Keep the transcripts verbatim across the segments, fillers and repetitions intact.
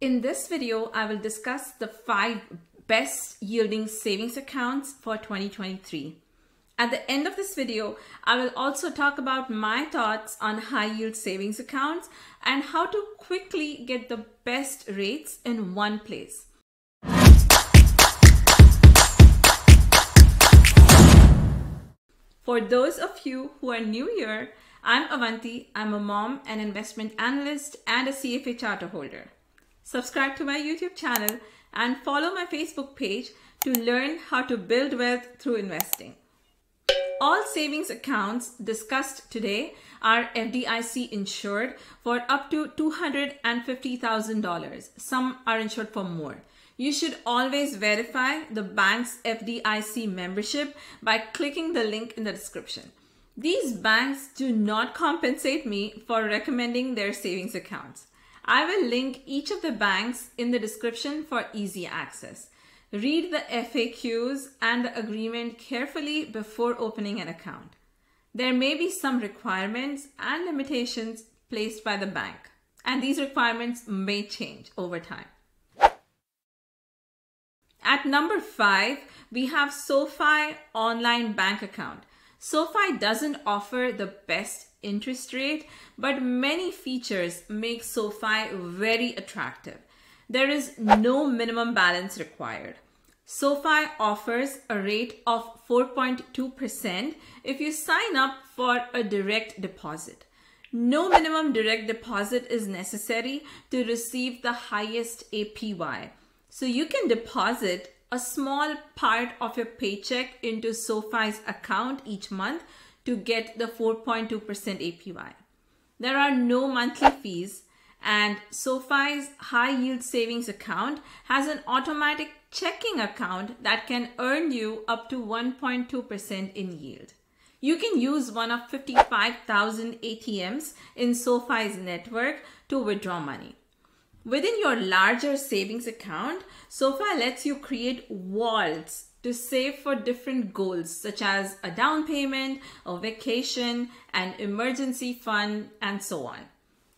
In this video, I will discuss the five best yielding savings accounts for twenty twenty-three. At the end of this video, I will also talk about my thoughts on high yield savings accounts and how to quickly get the best rates in one place. For those of you who are new here, I'm Avanti. I'm a mom, an investment analyst, and a C F A charter holder. Subscribe to my YouTube channel and follow my Facebook page to learn how to build wealth through investing. All savings accounts discussed today are F D I C insured for up to two hundred fifty thousand dollars. Some are insured for more. You should always verify the bank's F D I C membership by clicking the link in the description. These banks do not compensate me for recommending their savings accounts. I will link each of the banks in the description for easy access. Read the F A Qs and the agreement carefully before opening an account. There may be some requirements and limitations placed by the bank, and these requirements may change over time. At number five, we have SoFi online bank account. SoFi doesn't offer the best interest rate, but many features make SoFi very attractive. There is no minimum balance required. SoFi offers a rate of four point two percent if you sign up for a direct deposit. No minimum direct deposit is necessary to receive the highest A P Y. So you can deposit a small part of your paycheck into SoFi's account each month to get the four point two percent A P Y. There are no monthly fees, and SoFi's high yield savings account has an automatic checking account that can earn you up to one point two percent in yield. You can use one of fifty-five thousand A T Ms in SoFi's network to withdraw money. Within your larger savings account, SoFi lets you create wallets to save for different goals such as a down payment, a vacation, an emergency fund, and so on.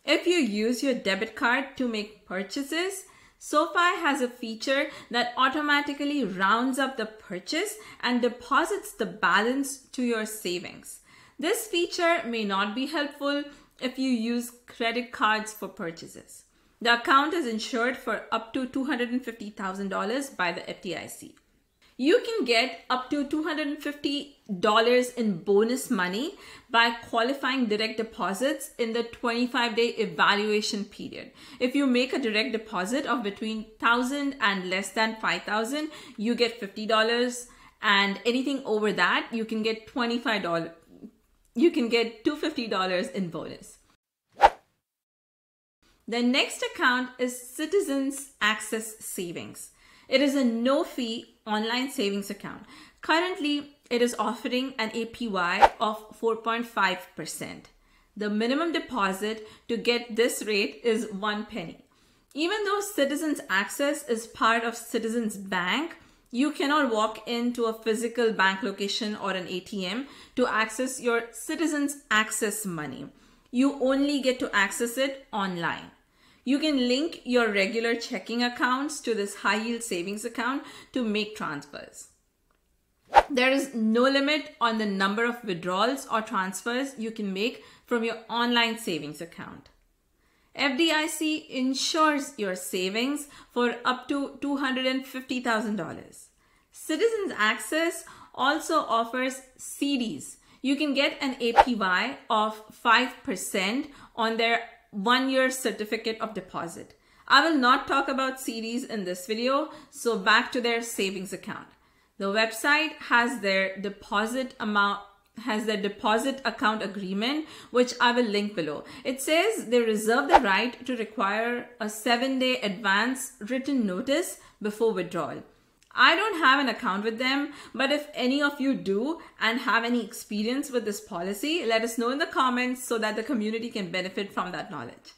If you use your debit card to make purchases, SoFi has a feature that automatically rounds up the purchase and deposits the balance to your savings. This feature may not be helpful if you use credit cards for purchases. The account is insured for up to two hundred fifty thousand dollars by the F D I C. You can get up to two hundred fifty dollars in bonus money by qualifying direct deposits in the twenty-five day evaluation period. If you make a direct deposit of between one thousand dollars and less than five thousand dollars, you get fifty dollars, and anything over that, you can get twenty-five dollars. You can get two hundred fifty dollars in bonus. The next account is Citizens Access Savings. It is a no-fee online savings account. Currently, it is offering an A P Y of four point five percent. The minimum deposit to get this rate is one penny. Even though Citizens Access is part of Citizens Bank, you cannot walk into a physical bank location or an A T M to access your Citizens Access money. You only get to access it online. You can link your regular checking accounts to this high-yield savings account to make transfers. There is no limit on the number of withdrawals or transfers you can make from your online savings account. F D I C insures your savings for up to two hundred fifty thousand dollars. Citizens Access also offers C Ds. You can get an A P Y of five percent on their one year certificate of deposit. I will not talk about C Ds in this video, so back to their savings account. The website has their deposit amount has their deposit account agreement, which I will link below. It says they reserve the right to require a seven day advance written notice before withdrawal. I don't have an account with them, but if any of you do and have any experience with this policy, let us know in the comments so that the community can benefit from that knowledge.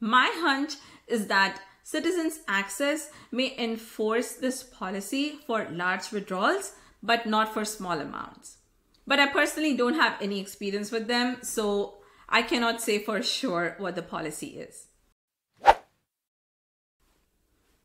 My hunch is that Citizens Access may enforce this policy for large withdrawals, but not for small amounts. But I personally don't have any experience with them, so I cannot say for sure what the policy is.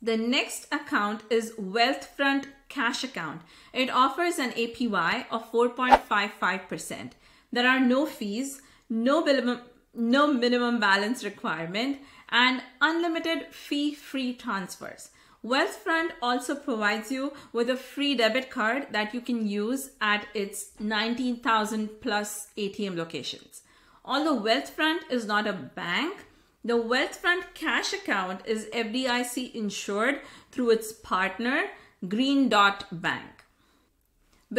The next account is Wealthfront Cash Account. It offers an A P Y of four point five five percent. There are no fees, no minimum, no minimum balance requirement, and unlimited fee-free transfers. Wealthfront also provides you with a free debit card that you can use at its nineteen thousand plus A T M locations. Although Wealthfront is not a bank, the Wealthfront Cash Account is F D I C insured through its partner, Green Dot Bank.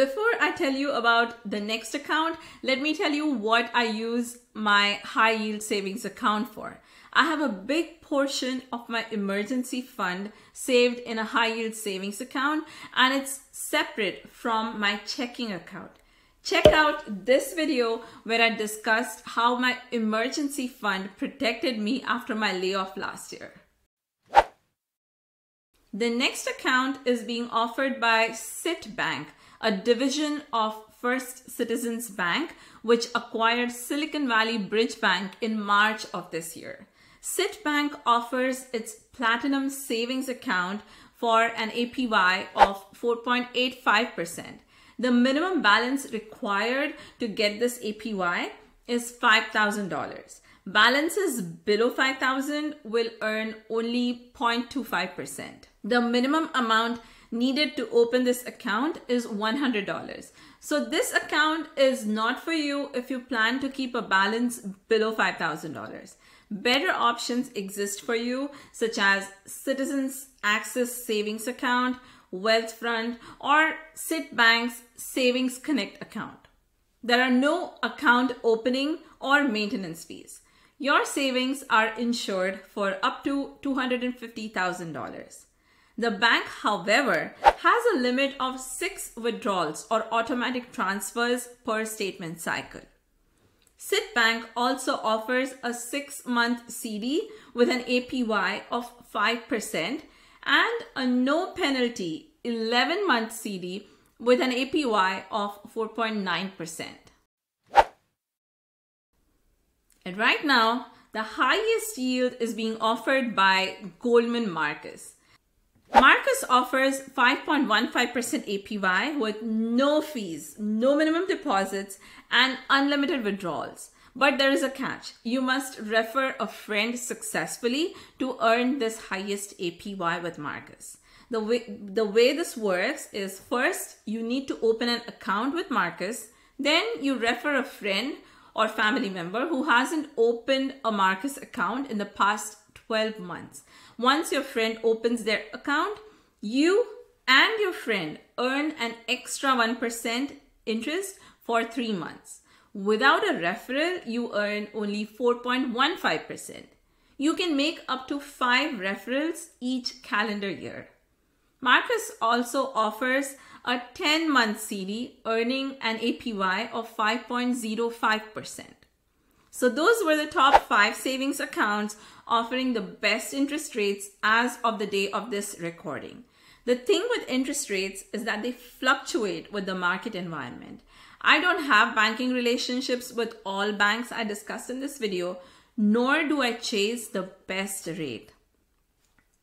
Before I tell you about the next account, let me tell you what I use my high yield savings account for. I have a big portion of my emergency fund saved in a high yield savings account, and it's separate from my checking account. Check out this video where I discussed how my emergency fund protected me after my layoff last year. The next account is being offered by C I T Bank, a division of First Citizens Bank, which acquired Silicon Valley Bridge Bank in March of this year. C I T Bank offers its Platinum Savings Account for an A P Y of four point eight five percent. The minimum balance required to get this A P Y is five thousand dollars. Balances below five thousand dollars will earn only zero point two five percent. The minimum amount needed to open this account is one hundred dollars. So this account is not for you if you plan to keep a balance below five thousand dollars. Better options exist for you, such as Citizens Access Savings Account, Wealthfront, or C I T Bank's Savings Connect account. There are no account opening or maintenance fees. Your savings are insured for up to two hundred fifty thousand dollars. The bank, however, has a limit of six withdrawals or automatic transfers per statement cycle. C I T Bank also offers a six-month C D with an A P Y of five percent and a no penalty eleven-month C D with an A P Y of four point nine percent. And right now, the highest yield is being offered by Goldman Marcus. Marcus offers five point one five percent A P Y with no fees, no minimum deposits, and unlimited withdrawals. But there is a catch. You must refer a friend successfully to earn this highest A P Y with Marcus. The way, the way this works is, first, you need to open an account with Marcus. Then you refer a friend or family member who hasn't opened a Marcus account in the past twelve months. Once your friend opens their account, you and your friend earn an extra one percent interest for three months. Without a referral, you earn only four point one five percent. You can make up to five referrals each calendar year. Marcus also offers a ten-month C D earning an A P Y of five point zero five percent. So those were the top five savings accounts offering the best interest rates as of the day of this recording. The thing with interest rates is that they fluctuate with the market environment. I don't have banking relationships with all banks I discussed in this video, nor do I chase the best rate.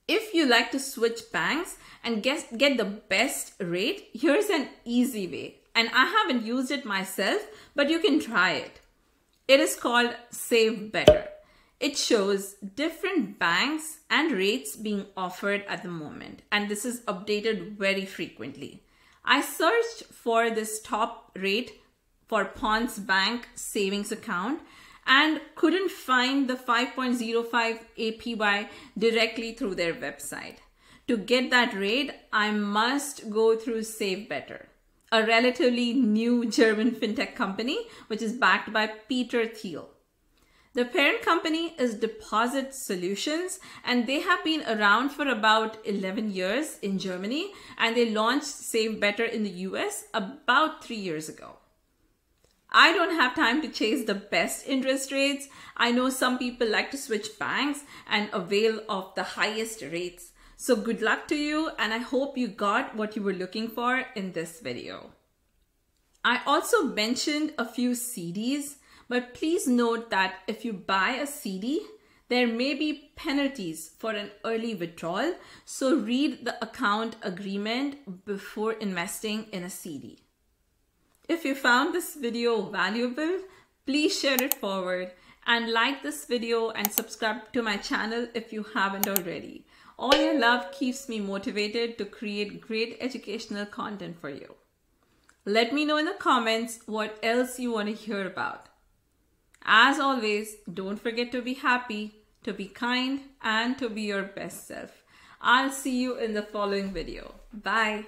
If you like to switch banks and get, get the best rate, here's an easy way. And I haven't used it myself, but you can try it. It is called Save Better. It shows different banks and rates being offered at the moment. And this is updated very frequently. I searched for this top rate for Ponce Bank savings account and couldn't find the five point zero five A P Y directly through their website. To get that rate, I must go through Save Better, a relatively new German fintech company, which is backed by Peter Thiel. The parent company is Deposit Solutions, and they have been around for about eleven years in Germany, and they launched Save Better in the U S about three years ago. I don't have time to chase the best interest rates. I know some people like to switch banks and avail of the highest rates. So good luck to you, and I hope you got what you were looking for in this video. I also mentioned a few C Ds. But please note that if you buy a C D, There may be penalties for an early withdrawal, so read the account agreement before investing in a C D. If you found this video valuable, please share it forward and like this video and subscribe to my channel if you haven't already. All your love keeps me motivated to create great educational content for you. Let me know in the comments what else you want to hear about. As always, don't forget to be happy, to be kind, and to be your best self. I'll see you in the following video. Bye.